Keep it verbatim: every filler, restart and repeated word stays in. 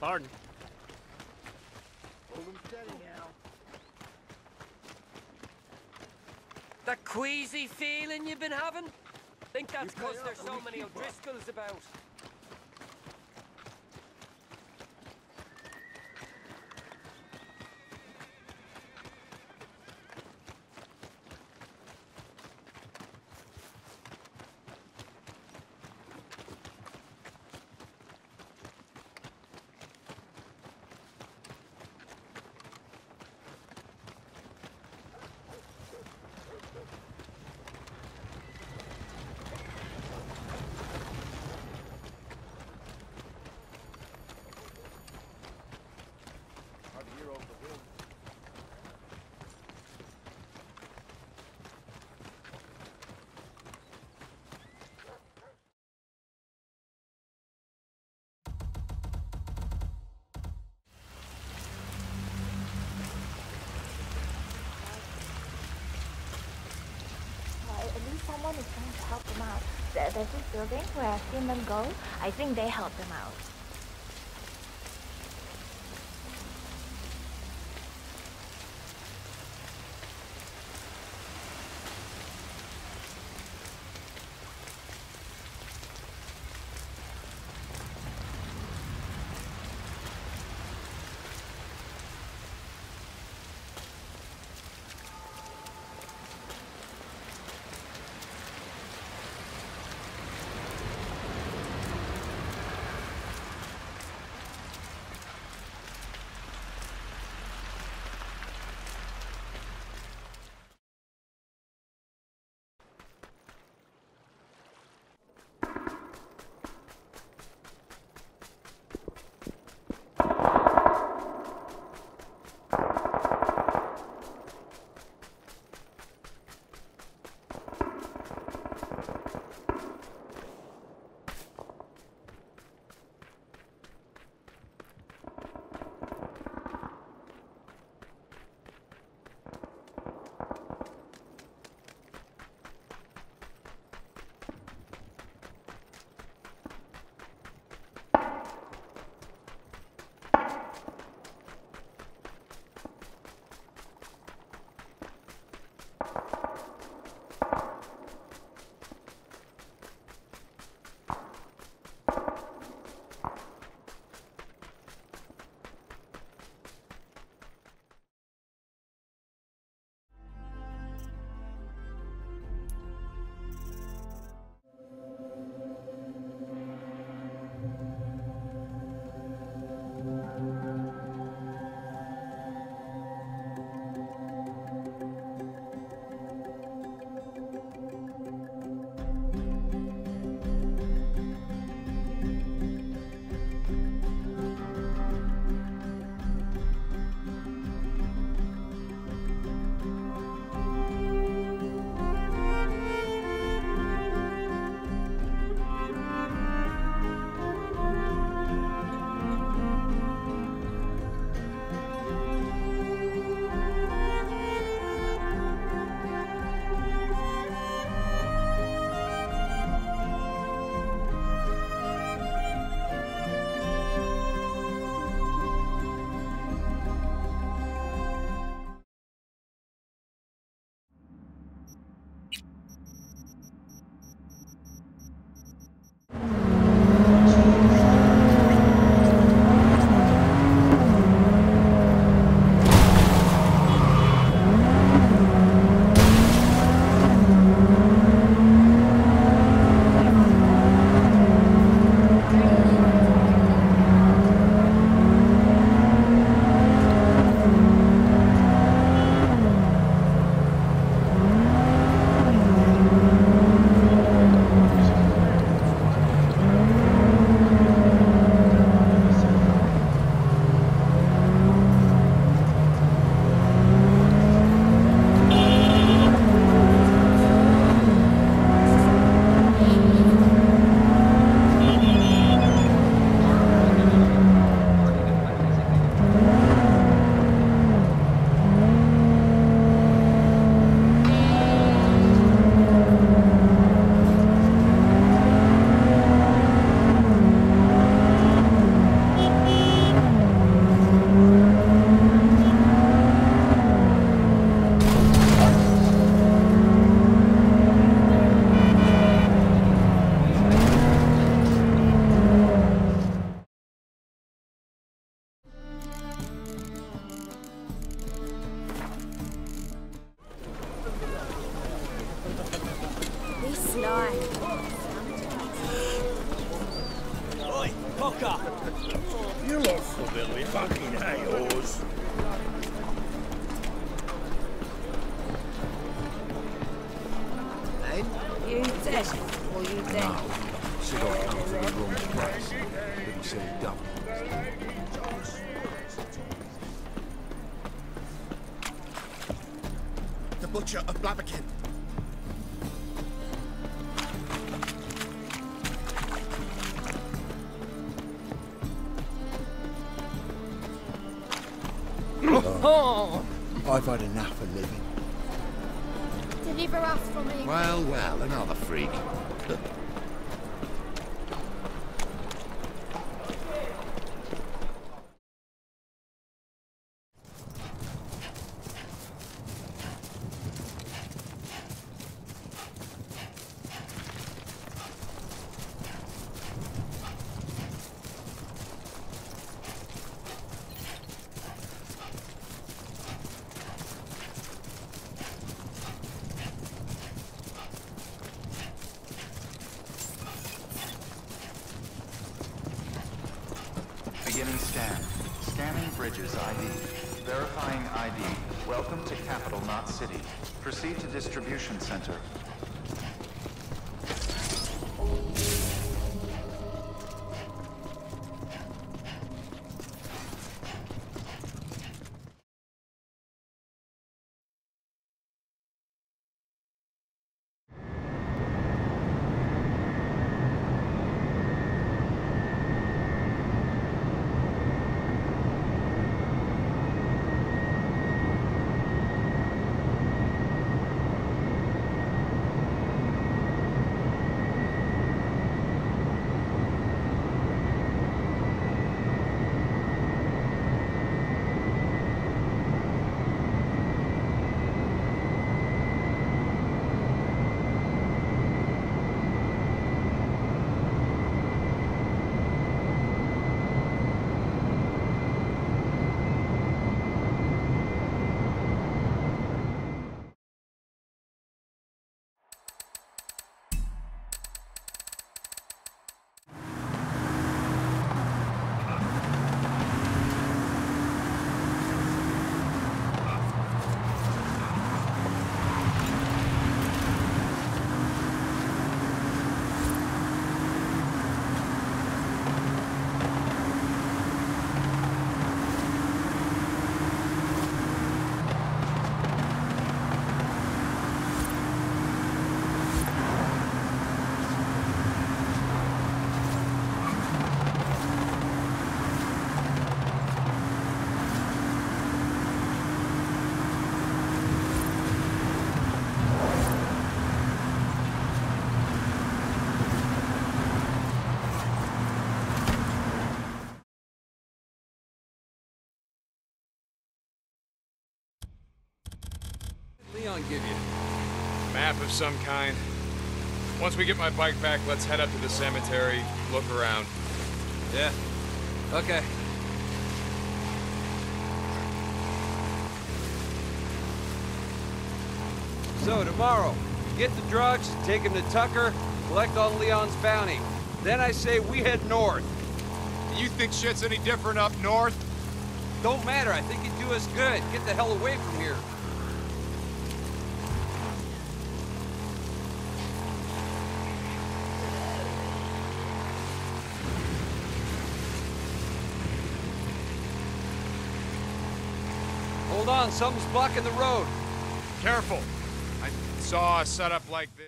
Pardon. Hold him steady now. That queasy feeling you've been having? Think that's because there's so many O'Driscolls about. Someone is trying to help them out. There's this building where I've seen them go. I think they help them out. fucking hay horse. No? You dead, or you dead? No. Cigar come from the wrong place. Didn't say double. The butcher of Blabakin. Oh. I've had enough of living. Deliver us from England. Well, well, another freak. Beginning scan. Scanning Bridges I D. Verifying I D. Welcome to Capital, not City. Proceed to Distribution Center. Leon give you? A map of some kind. Once we get my bike back, let's head up to the cemetery, look around. Yeah. Okay. So tomorrow, get the drugs, take them to Tucker, collect all Leon's bounty. Then I say we head north. Do you think shit's any different up north? Don't matter, I think it'd do us good. Get the hell away from here. Hold on, something's blocking the road. Careful. I saw a setup like this.